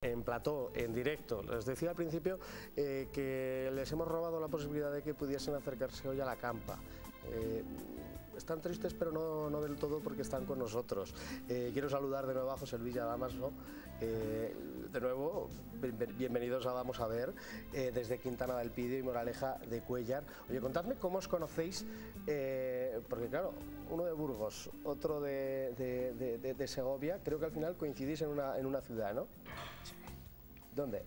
En plató, en directo, les decía al principio que les hemos robado la posibilidad de que pudiesen acercarse hoy a la campa. Están tristes pero no del todo porque están con nosotros. Quiero saludar de nuevo a José Luis y a Dámaso. De nuevo, bienvenidos a Vamos a Ver, desde Quintana del Pide y Moraleja de Cuellar. Oye, contadme cómo os conocéis, porque claro, uno de Burgos, otro de Segovia, creo que al final coincidís en una ciudad, ¿no? Sí. ¿Dónde?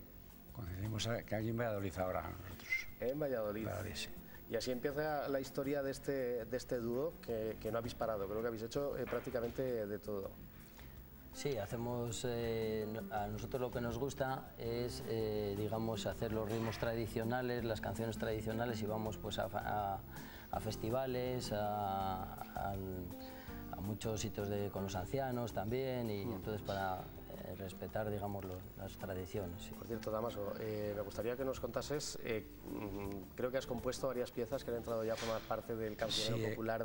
Coincidimos aquí en Valladolid ahora nosotros. En Valladolid. Valladolid, sí. Y así empieza la historia de este dúo que no habéis parado, creo que habéis hecho prácticamente de todo. Sí, hacemos, a nosotros lo que nos gusta es, digamos, hacer los ritmos tradicionales, las canciones tradicionales, y vamos pues a festivales, a muchos sitios con los ancianos también, y entonces para respetar, digamos, las tradiciones. Sí. Por cierto, Dámaso, me gustaría que nos contases, creo que has compuesto varias piezas que han entrado ya a formar parte del cancionero popular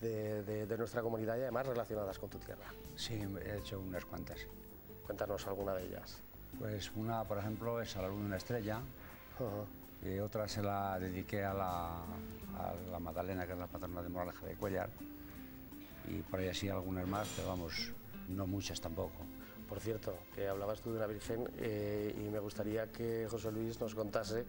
de nuestra comunidad y además relacionadas con tu tierra. Sí, he hecho unas cuantas. Cuéntanos alguna de ellas. Pues una, por ejemplo, es A la luz de una estrella, y otra se la dediqué a la Madalena, que es la patrona de Moraleja de Cuellar, y por ahí así algunas más, pero vamos, no muchas tampoco. Por cierto, que hablabas tú de una virgen y me gustaría que José Luis nos contase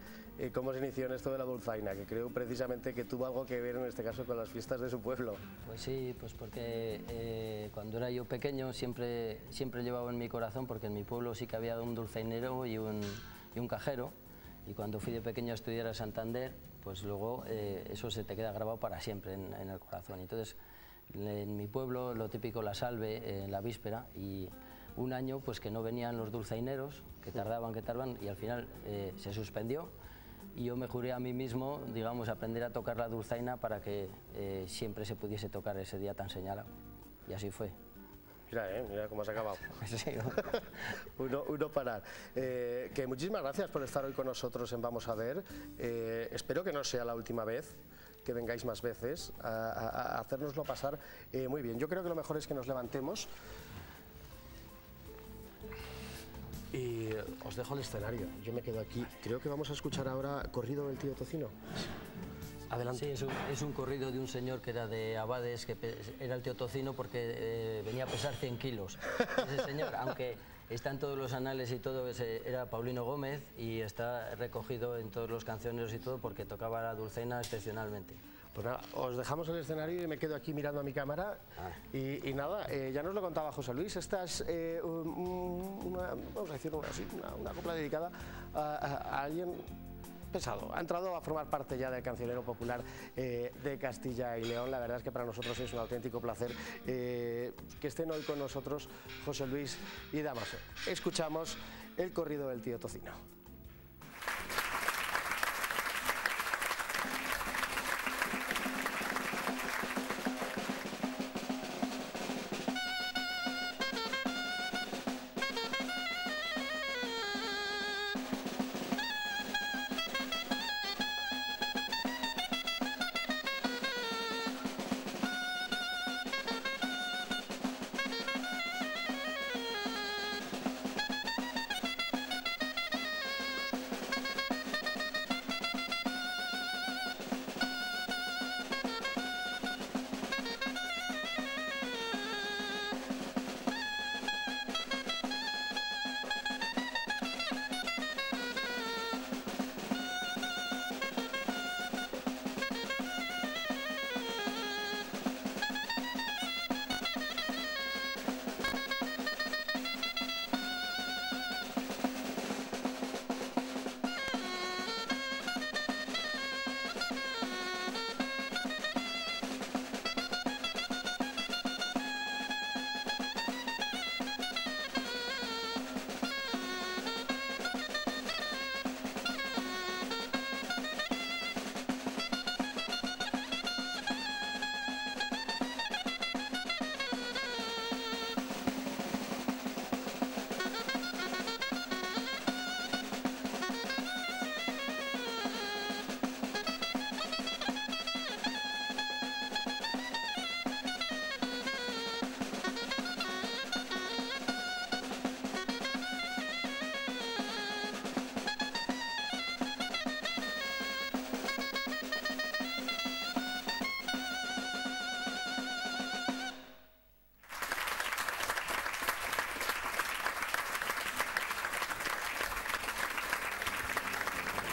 cómo se inició en esto de la dulzaina, que creo precisamente que tuvo algo que ver en este caso con las fiestas de su pueblo. Pues sí, pues porque cuando era yo pequeño siempre llevaba en mi corazón, porque en mi pueblo sí que había un dulzainero y un cajero, y cuando fui de pequeño a estudiar a Santander, pues luego eso se te queda grabado para siempre en el corazón. Entonces, en mi pueblo lo típico la salve en la víspera, y un año pues que no venían los dulzaineros, que tardaban, y al final se suspendió, y yo me juré a mí mismo, digamos, aprender a tocar la dulzaina para que siempre se pudiese tocar ese día tan señalado, y así fue. Mira, mira cómo has acabado. Sí, ¿no? uno parar. Que muchísimas gracias por estar hoy con nosotros en Vamos a Ver. Espero que no sea la última vez, que vengáis más veces a hacérnoslo pasar muy bien. Yo creo que lo mejor es que nos levantemos. Y os dejo el escenario, yo me quedo aquí. Creo que vamos a escuchar ahora Corrido del Tío Tocino. Adelante. Sí, es un corrido de un señor que era de Abades, que era el tío Tocino porque venía a pesar 100 kilos. Ese señor, aunque está en todos los anales y todo, era Paulino Gómez, y está recogido en todos los cancioneros y todo porque tocaba la dulcena excepcionalmente. Pues nada, os dejamos el escenario y me quedo aquí mirando a mi cámara. Y nada, ya nos lo contaba José Luis, esta es una copla dedicada a alguien pesado. Ha entrado a formar parte ya del cancionero popular de Castilla y León. La verdad es que para nosotros es un auténtico placer que estén hoy con nosotros José Luis y Dámaso. Escuchamos el corrido del tío Tocino.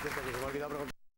cierto que se me ha olvidado preguntar.